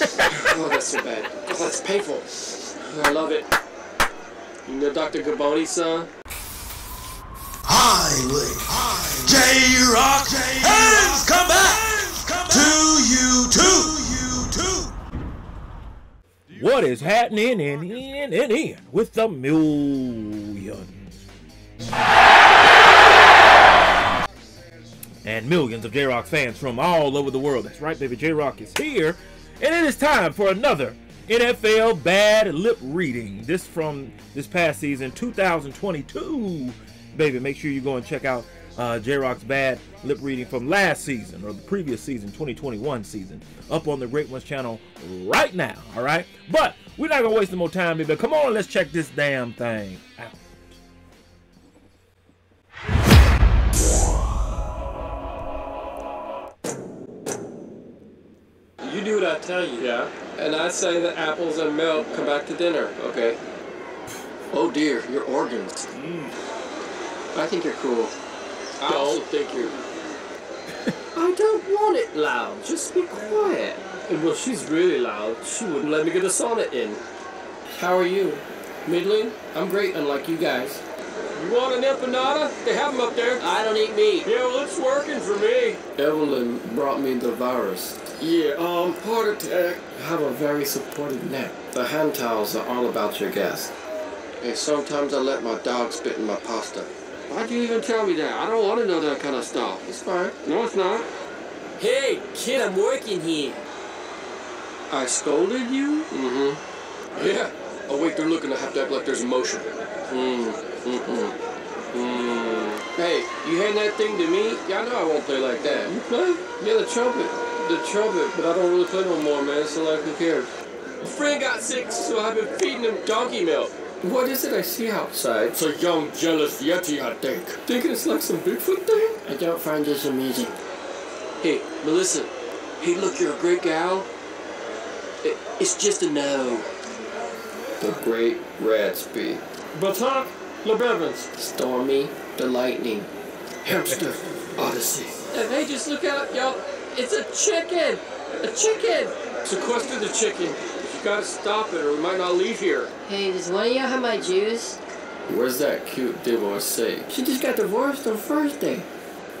Oh, that's so bad. Oh, that's painful. I love it. You know Dr. Gaboni's son? Highway. J-Rock has come back to you too. What is happening in with the millions? And millions of J-Rock fans from all over the world. That's right, baby. J-Rock is here. And it is time for another NFL Bad Lip Reading. This from this past season, 2022. Baby, make sure you go and check out J-Rock's Bad Lip Reading from last season, or the previous season, 2021 season, up on the Great Ones channel right now, all right? But we're not going to waste no more time, baby. Come on, let's check this damn thing out. You do what I tell you. Yeah. And I say the apples and milk come back to dinner. Okay. Oh dear, your organs. Mm. I think you're cool. I don't think you're... I don't want it loud. Just be quiet. Well, she's really loud. She wouldn't let me get a sonnet in. How are you? Middling? I'm great, unlike you guys. You want an empanada? They have them up there. I don't eat meat. Yeah, well, it's working for me. Evelyn brought me the virus. Yeah, part attack. I have a very supportive neck. The hand towels are all about your guests. And sometimes I let my dog spit in my pasta. Why'd you even tell me that? I don't want to know that kind of stuff. It's fine. No, it's not. Hey, kid, I'm working here. I scolded you? Mm-hmm. Yeah. Oh, wait, they're looking to have to act like there's emotion. Hey, you hand that thing to me? Y'all know I won't play like that. You play? Yeah, the trumpet, but I don't really play no more, man, so like, who cares? My friend got sick, so I've been feeding him donkey milk. What is it I see outside? It's a young, jealous yeti, I think. Thinking it's like some Bigfoot thing? I don't find this amusing. Hey, Melissa. Hey, look, you're a great gal. It's just a no. The Great Ratsby. Batak, LeBevins. Stormy, the Lightning. Hamster, Odyssey. And hey, just look out, y'all. It's a chicken! A chicken! Sequester the chicken. You gotta stop it or we might not leave here. Hey, does one of y'all have my juice? Where's that cute divorcee? She just got divorced on Thursday.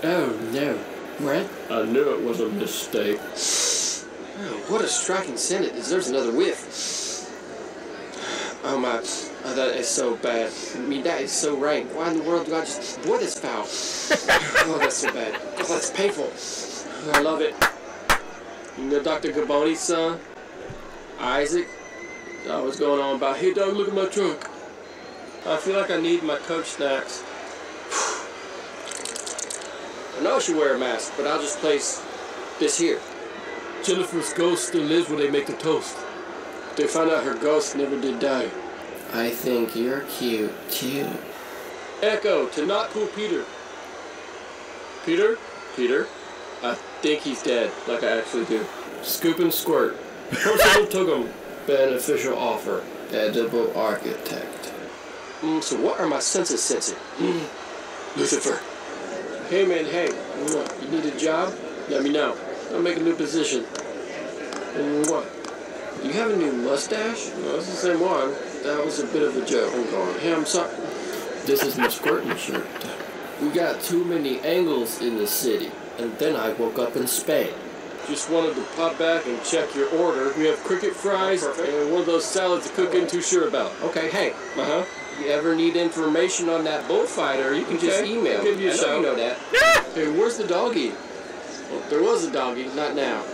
Oh, no. What? I knew it was a mistake. Oh, what a striking sentence. It deserves another whiff. Oh, my. Oh, that is so bad. I mean, that is so rank. Why in the world do I just... Boy, that's foul. Oh, that's so bad. Oh, that's painful. I love it. You know Dr. Gaboni's son? Isaac? I was going on about, hey dog, look at my trunk. I feel like I need my Coach snacks. I know I should wear a mask, but I'll just place this here. Jennifer's ghost still lives when they make the toast. They found out her ghost never did die. I think you're cute. Cute. Echo to not cool Peter. Peter? Peter? I think he's dead, like I actually do. Scoop and squirt. Personal Tugum. Beneficial offer. Edible architect. So what are my senses sensing? Lucifer. Hey man, hey. You need a job? Let me know. I'll make a new position. And what? You have a new mustache? No, that's the same one. That was a bit of a joke. Hold on. Hey, I'm sorry. This is my squirting shirt. We got too many angles in the city. And then I woke up in Spain. Just wanted to pop back and check your order. We have cricket fries and one of those salads to cook in too sure about. Okay, hey. Uh-huh. You ever need information on that bullfighter, you can just email. Give you a show. You know that. Hey, where's the doggy? Well, there was a doggy, not now.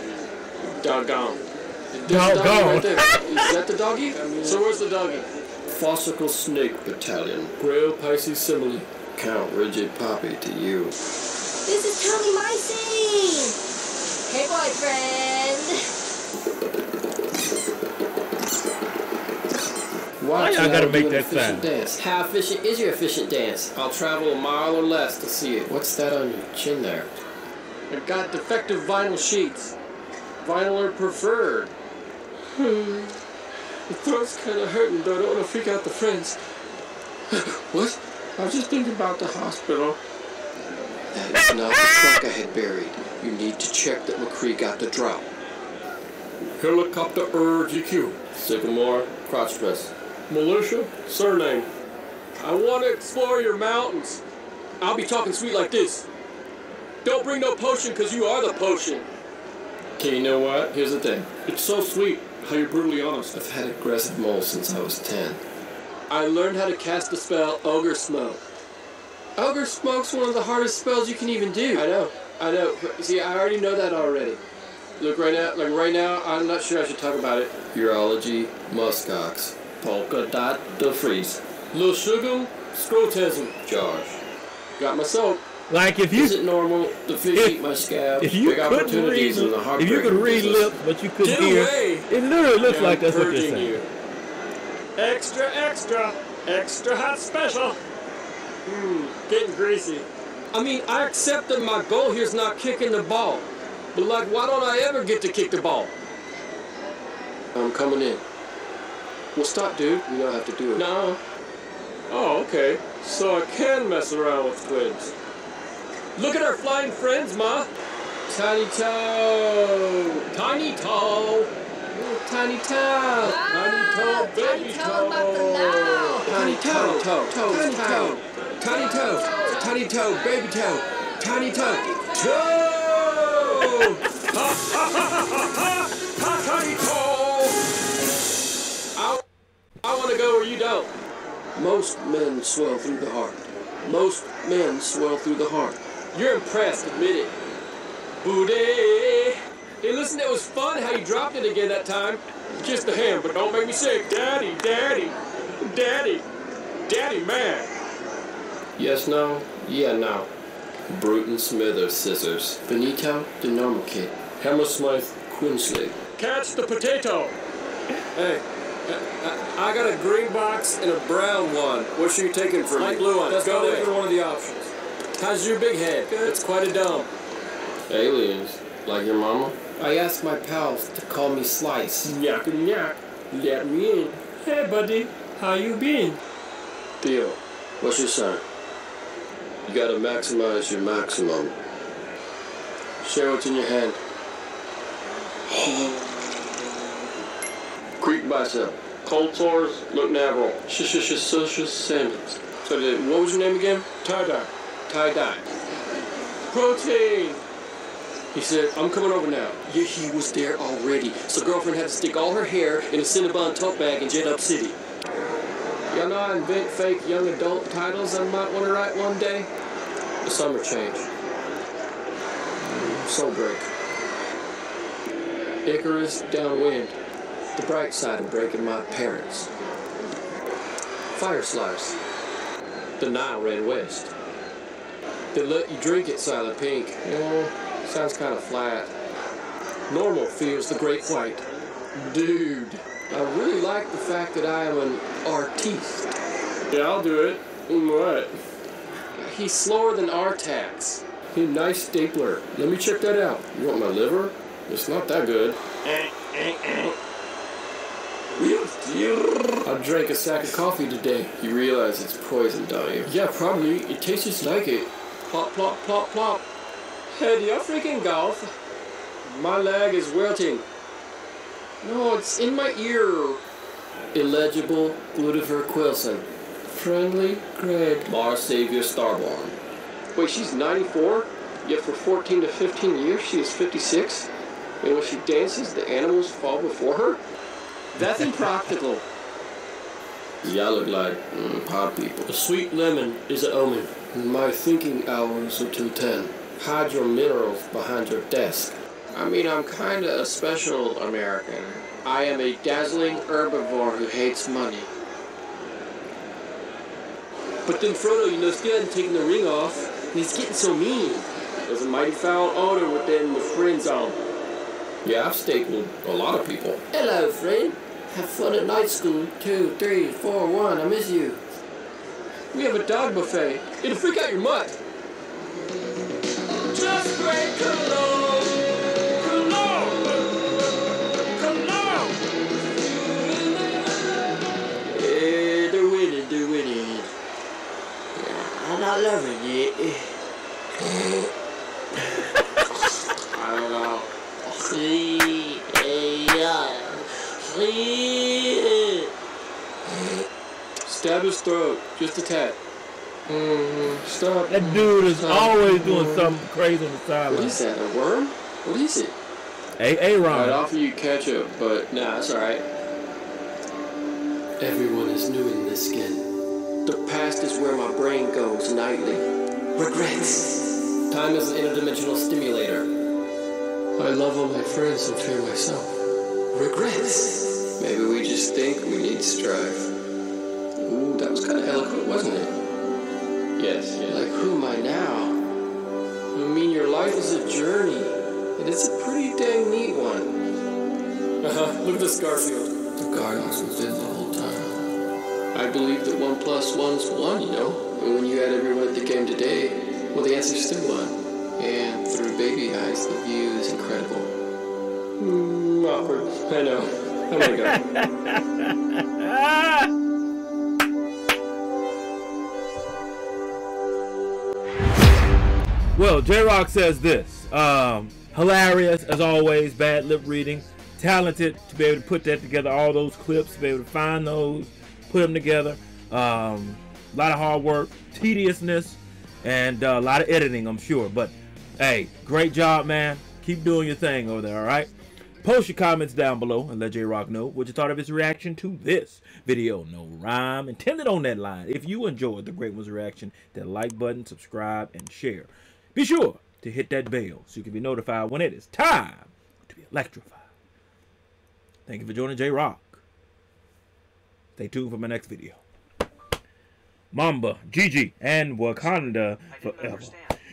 Doggone. Doggone. Right there. Is that the doggy? So where's the doggy? Fossicle Snake Battalion. Grail Pisces Simile. Count Rigid Poppy to you. This is Tommy Micey! Hey, boyfriend! Why I gotta make that sound? Dance? How efficient is your efficient dance? I'll travel a mile or less to see it. What's that on your chin there? I've got defective vinyl sheets. Vinyl are preferred. The throat's kinda hurting, though. I don't wanna freak out the friends. What? I was just thinking about the hospital. That is not the truck I had buried. You need to check that McCree got the drop. Helicopter RGQ. Sycamore, crotch dress. Militia, surname. I want to explore your mountains. I'll be talking sweet like this. Don't bring no potion, because you are the potion. Okay, you know what? Here's the thing. It's so sweet how you're brutally honest. I've had aggressive moles since I was 10. I learned how to cast the spell Ogre Smoke. Ogre Smoke's one of the hardest spells you can even do. I know. See, I already know that already. Look, right now, I'm not sure I should talk about it. Urology, muskox, polka dot de freeze. Lil Shugum, scrotism. Josh. Got my soap. Like if you is it normal to eat my scab? If you couldn't read, if you could read lips, but you couldn't hear, it literally looks like that's what they're saying. Extra, extra, extra hot special. Getting greasy. I mean, I accept that my goal here is not kicking the ball, but like, why don't I ever get to kick the ball? I'm coming in. Well, stop, dude. You don't have to do it. No. Oh, okay. So I can mess around with twins. Look at our flying friends, Ma. Tiny toe. Tiny toe. Tiny toe. Tiny toe. Baby toe. Tiny toe. Tiny toe. Tiny toe. Tiny toe. Baby toe. Tiny toe. Toe. Ha ha ha ha ha. Tiny toe. I want to go where you don't. Most men swell through the heart. Most men swell through the heart. You're impressed, admit it. Booty. Hey, listen, it was fun how you dropped it again that time. Kiss the hand, but don't make me sick. Daddy, daddy, daddy, daddy man. Yes, no, yeah, no. Bruton Smithers scissors. Benito, the normal kid. Hammersmith, Quinsley. Catch the potato. Hey, I got a green box and a brown one. Which are you taking for me? Blue one. Let's go for one of the options. How's your big head? It's quite a dump. Aliens? Like your mama? I asked my pals to call me Slice. Nyak, nyak. Let me in. Hey, buddy. How you been? Theo, what's your sign? You gotta maximize your maximum. Share what's in your hand. Creek bicep. Cold sores. Look Navarro. Sh-sh-sh-sh-sh sandals. So what was your name again? Tie-dye. Tie-dye. Protein! He said, I'm coming over now. Yeah, he was there already. So girlfriend had to stick all her hair in a Cinnabon tote bag and jet up city. Y'all know I invent fake young adult titles I might want to write one day? The summer change. Soul break. Icarus downwind. The bright side of breaking my parents. Fire slice. The Nile ran west. They let you drink it, Silent Pink. You know, sounds kind of flat. Normal feels the great flight. Dude, I really like the fact that I am an artiste. Yeah, I'll do it. What? He's slower than Artax. Hey, nice stapler. Let me check that out. You want my liver? It's not that good. I drank a sack of coffee today. You realize it's poison, don't you? Yeah, probably. It tastes just like it. Plop, plop, plop, plop. Hey, do you freaking golf? My leg is wilting. No, it's in my ear. Illegible Glutifer Quilson. Friendly Greg. Bar Savior Starborn. Wait, she's 94? Yet for 14 to 15 years, she is 56? And when she dances, the animals fall before her? That's impractical. Y'all look like hot people. A sweet lemon is an omen. My thinking hours are till 10. Hide your minerals behind your desk. I mean, I'm kinda a special American. I am a dazzling herbivore who hates money. But then Frodo, you know, still hasn't taken the ring off, and he's getting so mean. There's a mighty foul odor within the friend zone. Yeah, I've stapled a lot of people. Hello, friend. Have fun at night school. 2, 3, 4, 1. I miss you. We have a dog buffet. It'll freak out your mutt. Just great cologne. Cologne. Cologne. Yeah, they're winning, they're winning. Yeah, I'm not loving it. I don't know. See, yeah. Stab his throat, just a tad. Stop. That dude is always doing something crazy on the sideline. What is that, a worm? What is it? A-Ron. I'd offer you ketchup, but nah, it's alright. Everyone is new in this skin. The past is where my brain goes nightly. Regrets. Time is an interdimensional stimulator. I love all my friends and fear myself. Regrets. Maybe we just think we need to strive. Ooh, that was kind of eloquent, wasn't it? Yes, yes. Like, who am I now? I mean, your life is a journey, and it's a pretty dang neat one. Look at this Garfield. The Gargoyles was dead the whole time. I believe that 1 plus 1's 1, you know? And when you add everyone at the game today, well, the answer's still 1. And through baby eyes, the view is incredible. Awkward. I know. Oh my god. Well, J-Rock says this, hilarious as always, Bad Lip Reading, talented to be able to put that together, all those clips, to be able to find those, put them together, a lot of hard work, tediousness, and a lot of editing, I'm sure, but hey, great job, man, keep doing your thing over there, all right? Post your comments down below and let J-Rock know what you thought of his reaction to this video. No rhyme intended on that line. If you enjoyed the Great Ones reaction, that like button, subscribe, and share. Be sure to hit that bell so you can be notified when it is time to be electrified. Thank you for joining J-Rock. Stay tuned for my next video. Mamba, Gigi, and Wakanda forever.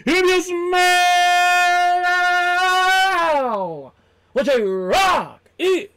If you smell what J-Rock is.